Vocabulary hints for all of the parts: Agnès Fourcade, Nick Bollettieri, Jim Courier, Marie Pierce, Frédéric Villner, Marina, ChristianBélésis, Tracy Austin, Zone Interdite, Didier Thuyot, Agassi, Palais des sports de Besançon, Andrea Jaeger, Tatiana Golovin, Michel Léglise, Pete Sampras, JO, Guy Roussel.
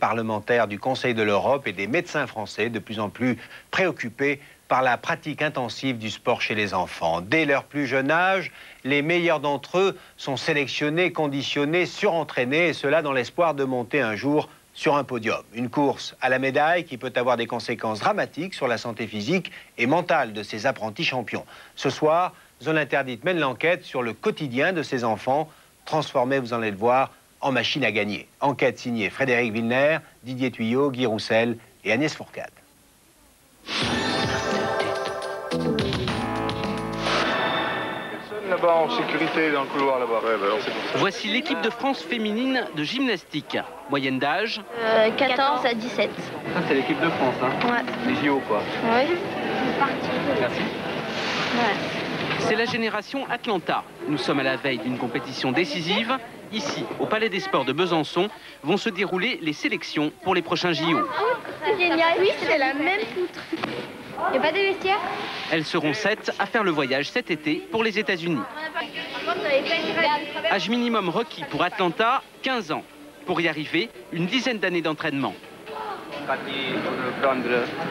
Parlementaires du Conseil de l'Europe et des médecins français de plus en plus préoccupés par la pratique intensive du sport chez les enfants. Dès leur plus jeune âge, les meilleurs d'entre eux sont sélectionnés, conditionnés, surentraînés, et cela dans l'espoir de monter un jour sur un podium. Une course à la médaille qui peut avoir des conséquences dramatiques sur la santé physique et mentale de ces apprentis champions. Ce soir, Zone Interdite mène l'enquête sur le quotidien de ces enfants, transformés, vous allez le voir, en machine à gagner. Enquête signée Frédéric Villner, Didier Thuyot, Guy Roussel et Agnès Fourcade. Là-bas en sécurité, dans le couloir là-bas. Ouais, ben, voici l'équipe de France féminine de gymnastique. Moyenne d'âge 14 à 17. Ça, c'est l'équipe de France, hein? Ouais. Les JO, quoi. Oui. Merci. Ouais. C'est la génération Atlanta. Nous sommes à la veille d'une compétition décisive. Ici, au Palais des sports de Besançon, vont se dérouler les sélections pour les prochains JO. C'est génial, oui, c'est la même poutre. Il n'y a pas de vestiaire. Elles seront 7 à faire le voyage cet été pour les États-Unis. Âge minimum requis pour Atlanta, 15 ans. Pour y arriver, une dizaine d'années d'entraînement.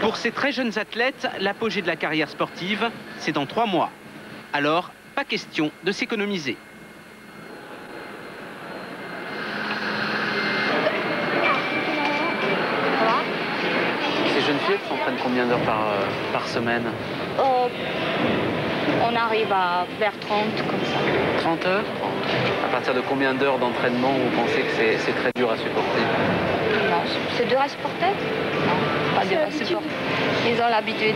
Pour ces très jeunes athlètes, l'apogée de la carrière sportive, c'est dans 3 mois. Alors, pas question de s'économiser. S'entraîne combien d'heures par semaine? On arrive à vers 30, comme ça. 30 heures? À partir de combien d'heures d'entraînement vous pensez que c'est très dur à supporter? Non, c'est dur à supporter? Non, pas dur à supporter. Ils ont l'habitude.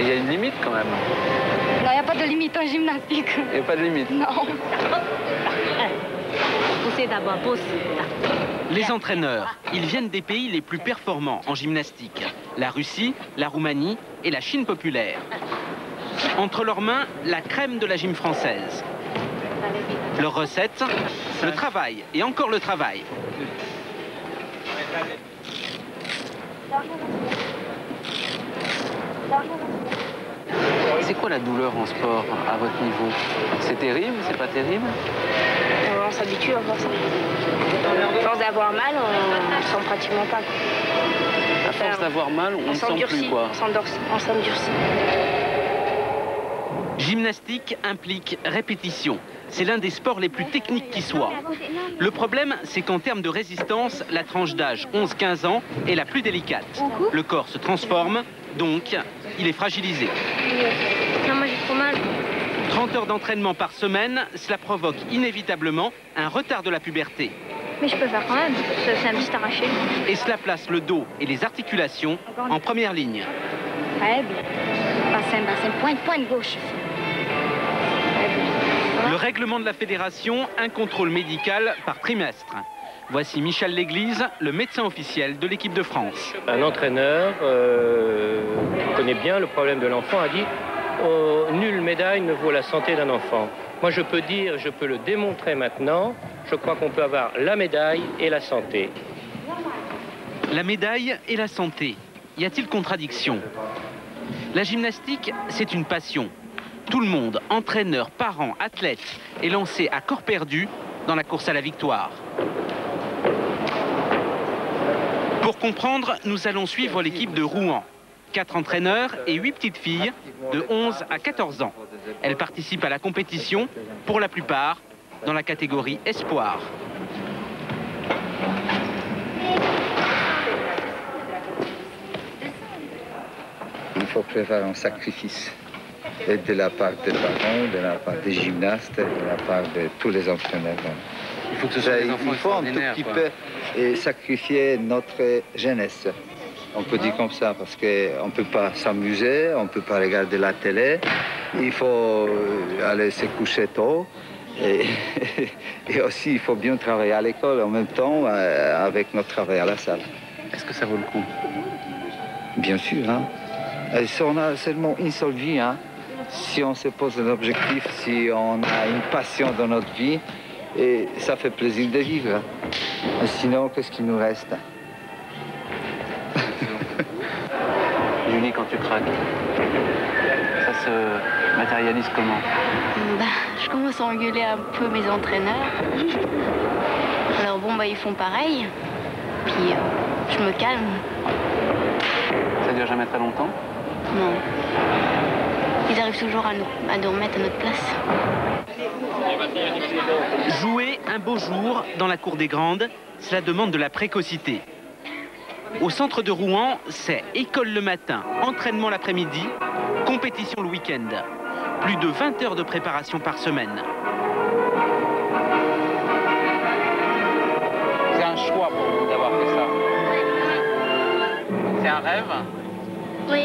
Il y a une limite quand même? Non, il n'y a pas de limite en gymnastique. Il n'y a pas de limite? Non. Poussez d'abord, poussez. Les entraîneurs, ils viennent des pays les plus performants en gymnastique. La Russie, la Roumanie et la Chine populaire. Entre leurs mains, la crème de la gym française. Leur recette, le travail et encore le travail. C'est quoi la douleur en sport à votre niveau? C'est terrible, c'est pas terrible? On s'habitue à force. Force d'avoir mal, on ne sent pratiquement pas. À force d'avoir mal, on ne sent plus quoi. On s'endurcit. Gymnastique implique répétition. C'est l'un des sports les plus techniques qui soit. Le problème, c'est qu'en termes de résistance, la tranche d'âge 11-15 ans est la plus délicate. Le corps se transforme, donc il est fragilisé. Non, moi j'ai trop mal. 30 heures d'entraînement par semaine, cela provoque inévitablement un retard de la puberté. Mais je peux faire quand même, c'est un petit arraché. Et cela place le dos et les articulations en première ligne. Ouais, bassin, pointe gauche. Le règlement de la fédération, un contrôle médical par trimestre. Voici Michel Léglise, le médecin officiel de l'équipe de France. Un entraîneur qui connaît bien le problème de l'enfant a dit... nulle médaille ne vaut la santé d'un enfant. Moi, je peux dire, je peux le démontrer maintenant, je crois qu'on peut avoir la médaille et la santé. La médaille et la santé, y a-t-il contradiction? La gymnastique, c'est une passion. Tout le monde, entraîneurs, parents, athlètes, est lancé à corps perdu dans la course à la victoire. Pour comprendre, nous allons suivre l'équipe de Rouen. 4 entraîneurs et 8 petites filles de 11 à 14 ans. Elles participent à la compétition, pour la plupart, dans la catégorie espoir. Il faut prévoir un sacrifice. Et de la part des parents, de la part des gymnastes, de la part de tous les entraîneurs. Il faut que ce soit des enfants extraordinaires, quoi. Il faut un tout petit peu sacrifier notre jeunesse. On peut dire comme ça, parce qu'on ne peut pas s'amuser, on ne peut pas regarder la télé. Il faut aller se coucher tôt. Et aussi, il faut bien travailler à l'école en même temps avec notre travail à la salle. Est-ce que ça vaut le coup? Bien sûr. Hein. Et si on a seulement une seule vie, hein, si on se pose un objectif, si on a une passion dans notre vie, et ça fait plaisir de vivre. Et sinon, qu'est-ce qu'il nous reste? Julie, quand tu craques, ça se matérialise comment? Je commence à engueuler un peu mes entraîneurs. Alors bon, bah ils font pareil. Puis je me calme. Ça dure jamais très longtemps? Non. Ils arrivent toujours à nous remettre à notre place. Jouer un beau jour dans la cour des Grandes, cela demande de la précocité. Au centre de Rouen, c'est école le matin, entraînement l'après-midi, compétition le week-end. Plus de 20 heures de préparation par semaine. C'est un choix pour vous d'avoir fait ça. C'est un rêve? Oui.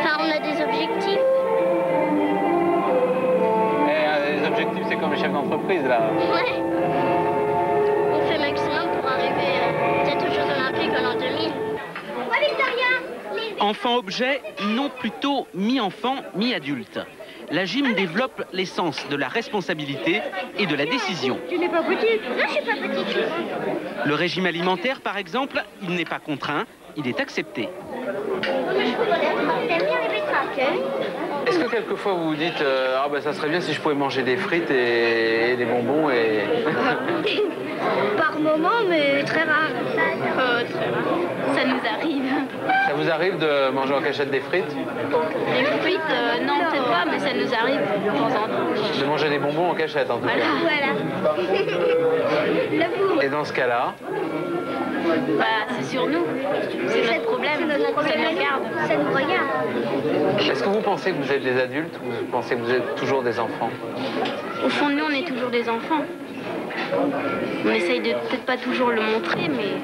Enfin, on a des objectifs. Et les objectifs, c'est comme les chefs d'entreprise, là. Ouais. On fait le maximum pour arriver peut-être aux Jeux Olympiques en 2000. Enfant-objet, non plutôt mi-enfant, mi-adulte. La gym développe l'essence de la responsabilité et de la décision. Tu n'es pas petite? Non, je suis pas petite. Le régime alimentaire, par exemple, il n'est pas contraint, il est accepté. Est-ce que quelquefois vous vous dites ah ben ça serait bien si je pouvais manger des frites et des bonbons et... Par moment, mais très rare. Très rare. Ça nous arrive. Ça vous arrive de manger en cachette des frites? Des frites, non, peut-être pas, mais ça nous arrive de temps en temps. De manger des bonbons en cachette, en tout cas. Voilà. Et dans ce cas-là? Bah, c'est sur nous. C'est notre problème. Ça nous regarde. Ça nous regarde. Est-ce que vous pensez que vous êtes des adultes ou vous pensez que vous êtes toujours des enfants? Au fond de nous, on est toujours des enfants. On essaye de peut-être pas toujours le montrer, mais...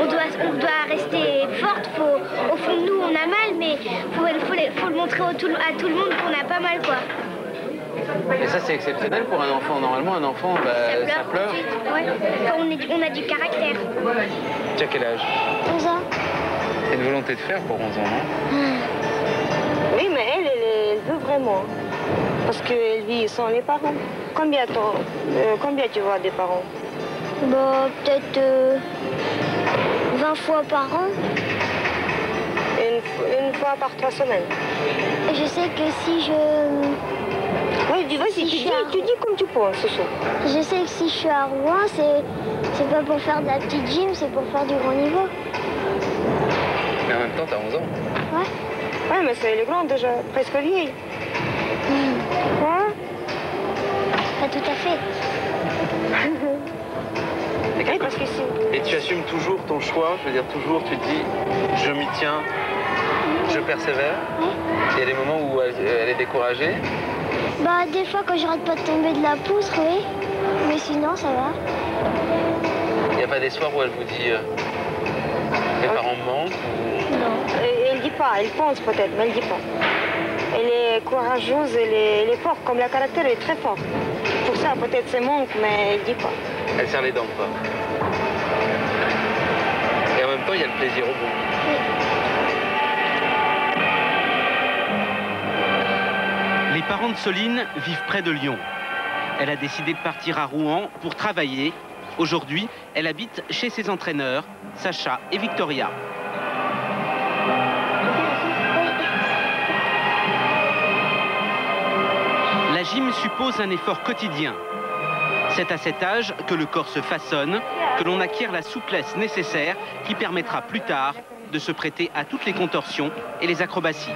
On doit rester forte. Faut, au fond de nous, on a mal, mais faut le montrer à tout le monde qu'on a pas mal, quoi. Et ça, c'est exceptionnel pour un enfant. Normalement, un enfant, bah, ça pleure. Ouais. On a du caractère. Tu as quel âge? 11 ans. C'est une volonté de faire pour 11 ans, non? Oui, mais elle veut vraiment. Parce qu'elle vit sans les parents. Combien tu vois des parents? Bah, peut-être 20 fois par an. Une fois par 3 semaines. Je sais que si je... Oui, vas-y, tu dis comme tu penses, ce soir. Je sais que si je suis à Rouen, c'est pas pour faire de la petite gym, c'est pour faire du grand niveau. Mais en même temps, t'as 11 ans. Ouais. Ouais, mais elle est grande déjà, presque vieille. Mmh. Quoi? Pas tout à fait. Et, parce que si... Et tu assumes toujours ton choix, je veux dire toujours, tu te dis, je m'y tiens, je persévère. Il y a des moments où elle est découragée. Bah, des fois, quand j'arrête pas de tomber de la pousse, oui. Mais sinon, ça va. Il n'y a pas des soirs où elle vous dit les parents manquent ou... Non. Elle dit pas, elle pense peut-être, mais elle dit pas. Elle est courageuse, elle est forte, comme le caractère, elle est très forte. Pour ça, peut-être, c'est manque, mais elle dit pas. Elle serre les dents, quoi. Et en même temps, il y a le plaisir au bout. Oui. Les parents de Soline vivent près de Lyon. Elle a décidé de partir à Rouen pour travailler. Aujourd'hui, elle habite chez ses entraîneurs, Sacha et Victoria. La gym suppose un effort quotidien. C'est à cet âge que le corps se façonne, que l'on acquiert la souplesse nécessaire qui permettra plus tard de se prêter à toutes les contorsions et les acrobaties.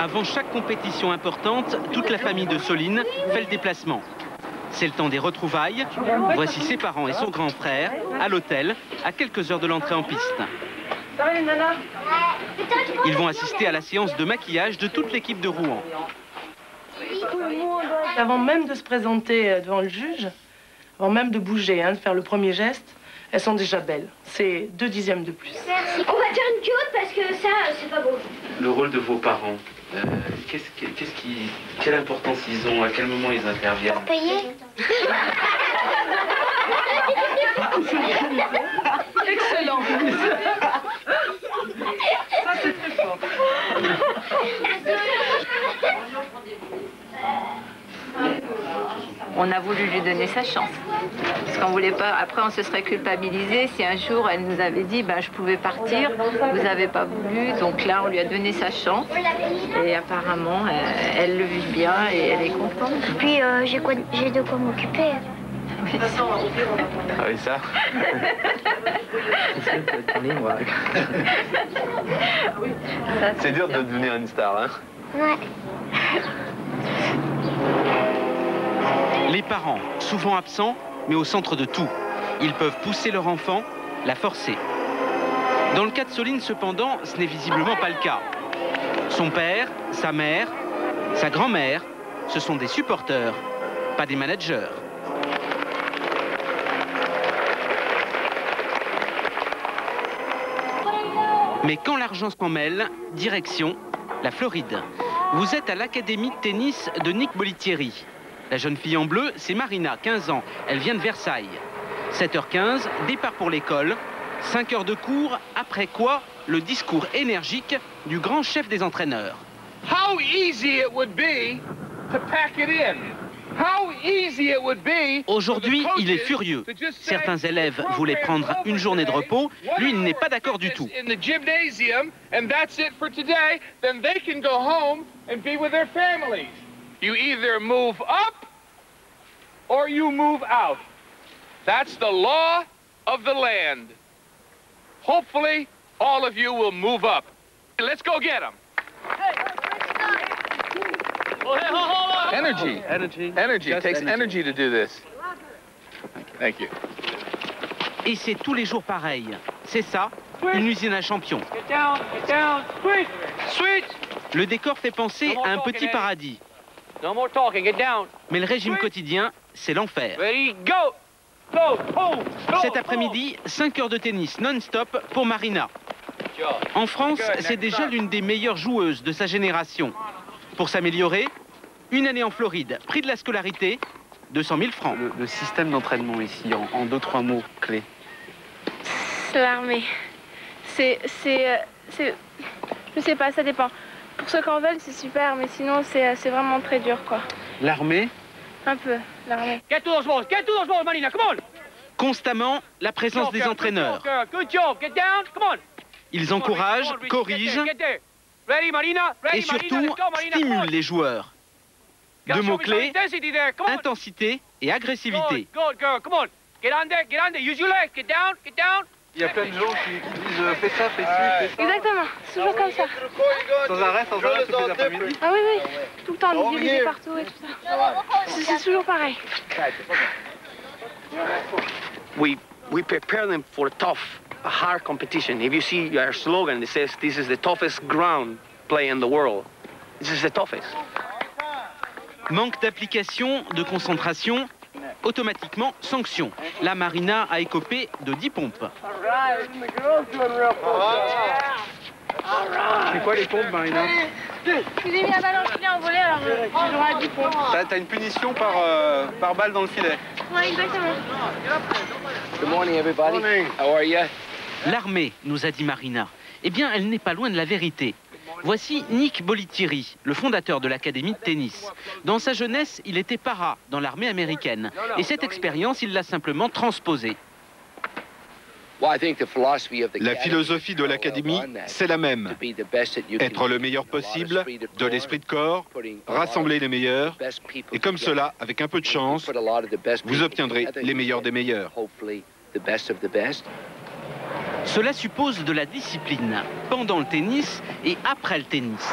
Avant chaque compétition importante, toute la famille de Soline fait le déplacement. C'est le temps des retrouvailles. Voici ses parents et son grand frère à l'hôtel, à quelques heures de l'entrée en piste. Ils vont assister à la séance de maquillage de toute l'équipe de Rouen. Avant même de se présenter devant le juge, avant même de bouger, de faire le premier geste, elles sont déjà belles. C'est 2 dixièmes de plus. Merci. On va faire une culotte parce que ça, c'est pas beau. Le rôle de vos parents, quelle importance ils ont, à quel moment ils interviennent? Pour payer. Excellent. Ça, c'est très fort. On a voulu lui donner sa chance. Parce qu'on voulait pas. Après, on se serait culpabilisé si un jour elle nous avait dit ben, je pouvais partir, vous n'avez pas voulu. Donc là, on lui a donné sa chance. Et apparemment, elle le vit bien et elle est contente. Puis j'ai de quoi m'occuper. Oui. Ah oui, ça. C'est dur de devenir une star, hein? Ouais. Les parents, souvent absents, mais au centre de tout. Ils peuvent pousser leur enfant, la forcer. Dans le cas de Soline, cependant, ce n'est visiblement pas le cas. Son père, sa mère, sa grand-mère, ce sont des supporters, pas des managers. Mais quand l'argent s'en mêle, direction la Floride. Vous êtes à l'académie de tennis de Nick Bollettieri. La jeune fille en bleu, c'est Marina, 15 ans. Elle vient de Versailles. 7h15, départ pour l'école. 5 heures de cours, après quoi le discours énergique du grand chef des entraîneurs. How easy it would be to pack it in. Aujourd'hui, il est furieux. Certains élèves voulaient prendre une journée de repos. Lui, il n'est pas d'accord du tout. You either move up or you move out. That's the law of the land. Hopefully, all of you will move up. Let's go get them. Energy. Energy. It takes energy to do this. Thank you. Et c'est tous les jours pareil. C'est ça, une usine à champions. Get down, switch, switch. Le décor fait penser à un petit paradis. No more talking, get down. Mais le régime quotidien, c'est l'enfer. Cet après-midi, 5 heures de tennis non-stop pour Marina. En France, c'est déjà l'une des meilleures joueuses de sa génération. Pour s'améliorer, une année en Floride, prix de la scolarité, 200 000 francs. Le système d'entraînement ici, en deux, trois mots clés. C'est l'armée. Je sais pas, ça dépend. Pour ceux qui en veulent, c'est super, mais sinon, c'est vraiment très dur, quoi. L'armée? Un peu, l'armée. 14 balles, 14 balles, Marina, come on! Constamment, la présence des entraîneurs. Good job, get down, come on! Ils encouragent, corrigent, et surtout, stimulent les joueurs. Deux mots-clés, intensité et agressivité. Il y a plein de gens qui disent « fais ça, fais ci, fais ça ». Exactement, toujours comme ça. Sans arrêt, toutes les après-midi. Ah oui, oui, tout le temps, nous diriger partout et tout ça. C'est toujours pareil. We prepare them for a tough, a hard competition. If you see our slogan, it says this is the toughest ground play in the world. This is the toughest. Manque d'application, de concentration, automatiquement sanction. La Marina a écopé de 10 pompes. C'est quoi les pompes, Marina? Je lui ai mis la balle dans le filet en volée, alors il aura 10 pompes. T'as une punition par balle dans le filet. Oui, exactement. Good morning, everybody. Morning. How are you? L'armée, nous a dit Marina. Eh bien, elle n'est pas loin de la vérité. Voici Nick Bollettieri, le fondateur de l'académie de tennis. Dans sa jeunesse, il était para dans l'armée américaine. Et cette expérience, il l'a simplement transposée. La philosophie de l'académie, c'est la même. Être le meilleur possible, de l'esprit de corps, rassembler les meilleurs. Et comme cela, avec un peu de chance, vous obtiendrez les meilleurs des meilleurs. Cela suppose de la discipline, pendant le tennis et après le tennis.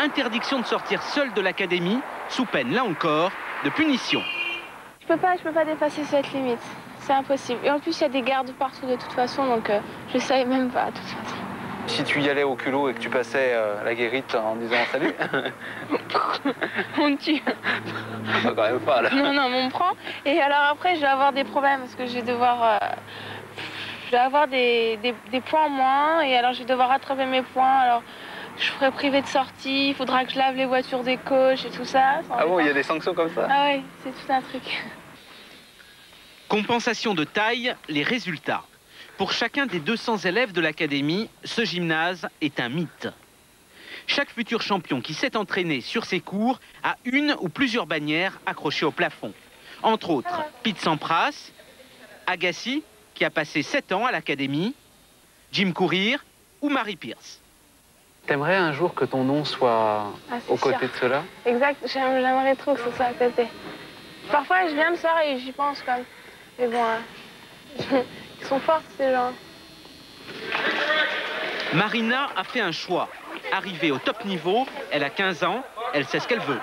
Interdiction de sortir seul de l'académie, sous peine, là encore, de punition. Je peux pas dépasser cette limite, c'est impossible. Et en plus, il y a des gardes partout de toute façon, donc je savais même pas, de toute façon. Si tu y allais au culot et que tu passais la guérite en disant « Salut !» On tue. Pas quand même pas, là. Non, non, mais on prend. Et alors après, je vais avoir des problèmes, parce que je vais devoir... Je vais avoir des points en moins et alors je vais devoir rattraper mes points. Alors je ferai privé de sortie, il faudra que je lave les voitures des coachs et tout ça. Ah bon, il y a des sanctions comme ça? Ah oui, c'est tout un truc. Compensation de taille, les résultats. Pour chacun des 200 élèves de l'académie, ce gymnase est un mythe. Chaque futur champion qui s'est entraîné sur ces cours a une ou plusieurs bannières accrochées au plafond. Entre autres, Pete Sampras, Agassi, qui a passé 7 ans à l'académie, Jim Courier ou Marie Pierce. T'aimerais un jour que ton nom soit aux côtés de cela? Exact, j'aimerais trop que ce soit à côté. Parfois, je viens le soir et j'y pense quand même. Mais bon, ils sont forts ces gens. Marina a fait un choix. Arrivée au top niveau, elle a 15 ans, elle sait ce qu'elle veut.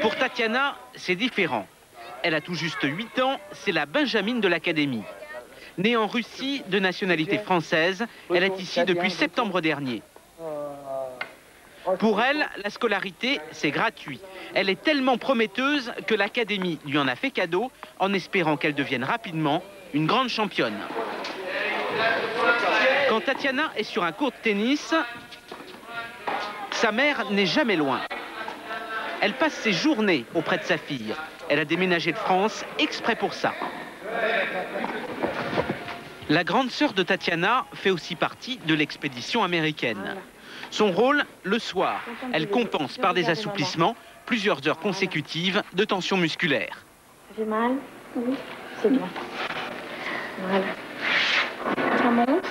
Pour Tatiana, c'est différent. Elle a tout juste 8 ans, c'est la Benjamine de l'académie. Née en Russie, de nationalité française, elle est ici depuis septembre dernier. Pour elle, la scolarité, c'est gratuit. Elle est tellement prometteuse que l'académie lui en a fait cadeau en espérant qu'elle devienne rapidement une grande championne. Quand Tatiana est sur un court de tennis, sa mère n'est jamais loin. Elle passe ses journées auprès de sa fille. Elle a déménagé de France exprès pour ça. La grande sœur de Tatiana fait aussi partie de l'expédition américaine. Son rôle, le soir, elle compense par des assouplissements plusieurs heures consécutives de tension musculaire. Ça fait mal? Oui, c'est bien. Voilà. Ça monte?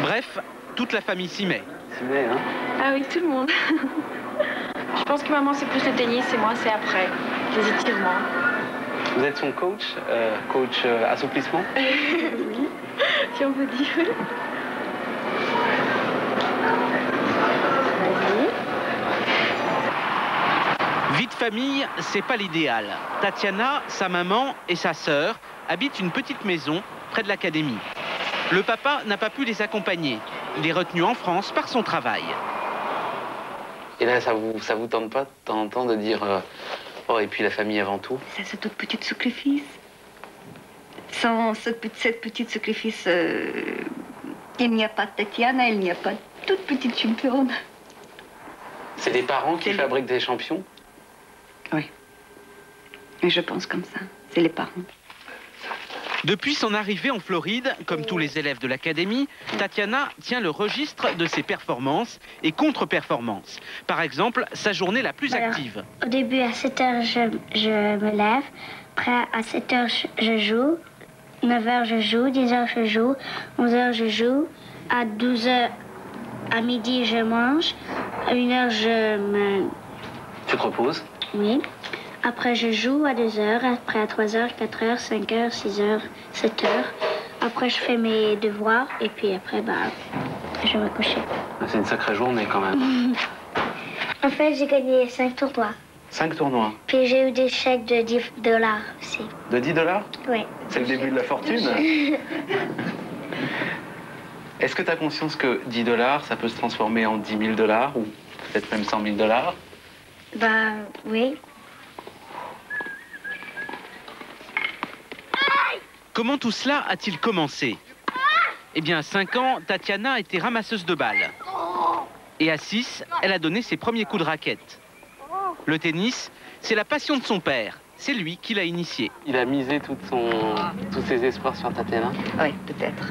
Bref, toute la famille s'y met. S'y met, hein? Ah oui, tout le monde. Je pense que maman, c'est plus le tennis et moi, c'est après. Les étirements. Vous êtes son coach, assouplissement? Oui, si on peut dire. Vie de famille, c'est pas l'idéal. Tatiana, sa maman et sa sœur habitent une petite maison près de l'académie. Le papa n'a pas pu les accompagner. Il est retenu en France par son travail. Et là, ça vous tente pas de temps en temps de dire... Oh, et puis la famille avant tout. C'est ce tout petit sacrifice. Sans ce petit sacrifice, il n'y a pas de Tatiana, il n'y a pas de toute petite championne. C'est des parents qui fabriquent des champions? Oui. Et je pense comme ça. C'est les parents. Depuis son arrivée en Floride, comme tous les élèves de l'académie, Tatiana tient le registre de ses performances et contre-performances. Par exemple, sa journée la plus active. Au début, à 7h, je me lève. Après, à 7h, je joue. 9h, je joue. 10h, je joue. 11h, je joue. À 12h, à midi, je mange. À 1h, Tu te reposes? Oui. Après, je joue à 2h, après à 3h, 4h, 5h, 6h, 7h. Après, je fais mes devoirs et puis après, je vais me coucher. C'est une sacrée journée quand même. En fait, j'ai gagné 5 tournois. 5 tournois? Puis j'ai eu des chèques de $10 aussi. De $10? Oui. C'est le début de la fortune? Est-ce que tu as conscience que $10, ça peut se transformer en $10 000 ou peut-être même $100 000? Oui. Comment tout cela a-t-il commencé? Eh bien, à 5 ans, Tatiana était ramasseuse de balles. Et à 6, elle a donné ses premiers coups de raquette. Le tennis, c'est la passion de son père. C'est lui qui l'a initié. Il a misé tous ses espoirs sur Tatiana? Oui, peut-être.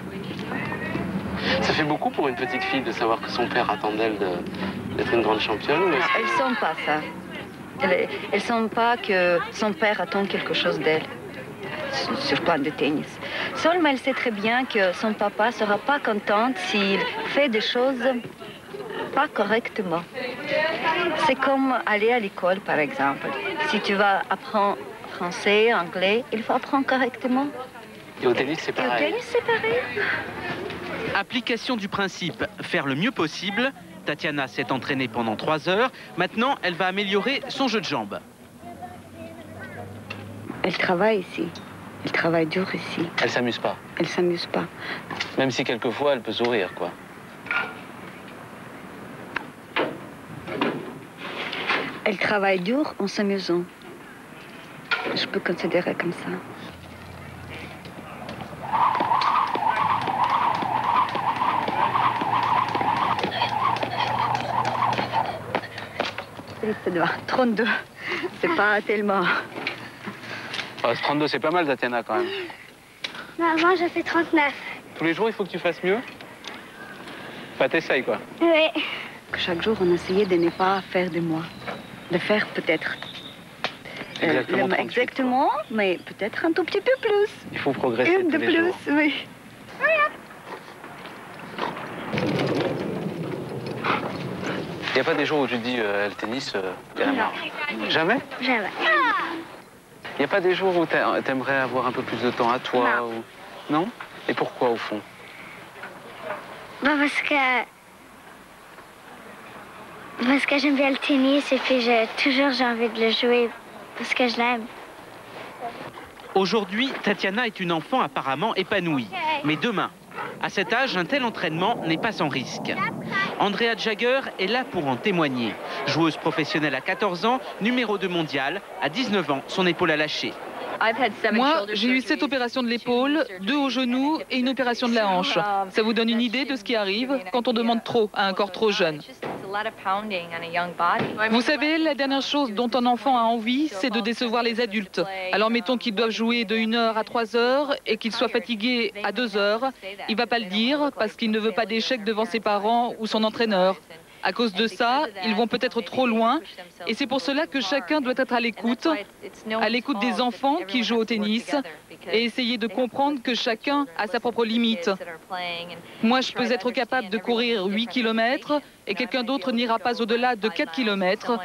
Ça fait beaucoup pour une petite fille de savoir que son père attend d'elle d'être une grande championne. Non, elles ne sentent pas ça. Elles ne sentent pas que son père attend quelque chose d'elle. Sur le plan de tennis. Seulement, elle sait très bien que son papa ne sera pas content s'il fait des choses pas correctement. C'est comme aller à l'école, par exemple. Si tu vas apprendre français, anglais, il faut apprendre correctement. Et au tennis, c'est pareil. Et au tennis, c'est pareil. Application du principe, faire le mieux possible. Tatiana s'est entraînée pendant 3 heures. Maintenant, elle va améliorer son jeu de jambes. Elle travaille ici. Elle travaille dur ici. Elle s'amuse pas? Elle s'amuse pas. Même si quelquefois, elle peut sourire, quoi. Elle travaille dur en s'amusant. Je peux considérer comme ça. Ça doit 32. C'est pas tellement... 32, c'est pas mal, Tatiana, quand même. Maman, je fais 39. Tous les jours, il faut que tu fasses mieux? Enfin, t'essayes, quoi. Oui. Que chaque jour, on essayait de ne pas faire de moi. De faire peut-être. Exactement, exactement, mais peut-être un tout petit peu plus. Il faut progresser. Une de tous les plus, jours. Oui. Il n'y a pas des jours où tu te dis le tennis, il y a la marge. Jamais? Jamais. Il n'y a pas des jours où t'aimerais avoir un peu plus de temps à toi? Non. Ou... non? Et pourquoi au fond? Bah parce que j'aime bien le tennis et puis j'ai toujours envie de le jouer parce que je l'aime. Aujourd'hui, Tatiana est une enfant apparemment épanouie. Okay. Mais demain, à cet âge, un tel entraînement n'est pas sans risque. Andrea Jaeger est là pour en témoigner. Joueuse professionnelle à 14 ans, numéro 2 mondial, à 19 ans, son épaule a lâché. Moi, j'ai eu 7 opérations de l'épaule, 2 au genou et une opération de la hanche. Ça vous donne une idée de ce qui arrive quand on demande trop à un corps trop jeune. Vous savez, la dernière chose dont un enfant a envie, c'est de décevoir les adultes. Alors mettons qu'ils doivent jouer de 1 heure à 3 heures et qu'il soit fatigué à 2 heures. Il ne va pas le dire parce qu'il ne veut pas d'échec devant ses parents ou son entraîneur. À cause de ça, ils vont peut-être trop loin et c'est pour cela que chacun doit être à l'écoute des enfants qui jouent au tennis et essayer de comprendre que chacun a sa propre limite. Moi, je peux être capable de courir 8 km et quelqu'un d'autre n'ira pas au-delà de 4 km.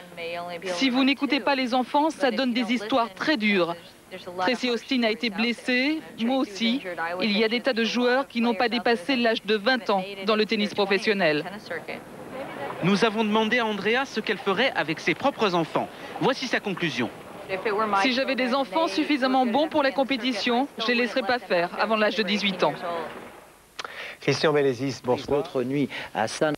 Si vous n'écoutez pas les enfants, ça donne des histoires très dures. Tracy Austin a été blessée, moi aussi. Il y a des tas de joueurs qui n'ont pas dépassé l'âge de 20 ans dans le tennis professionnel. Nous avons demandé à Andrea ce qu'elle ferait avec ses propres enfants. Voici sa conclusion. Si j'avais des enfants suffisamment bons pour la compétition, je ne les laisserais pas faire avant l'âge de 18 ans. ChristianBélésis, bonsoir. Notre nuit à San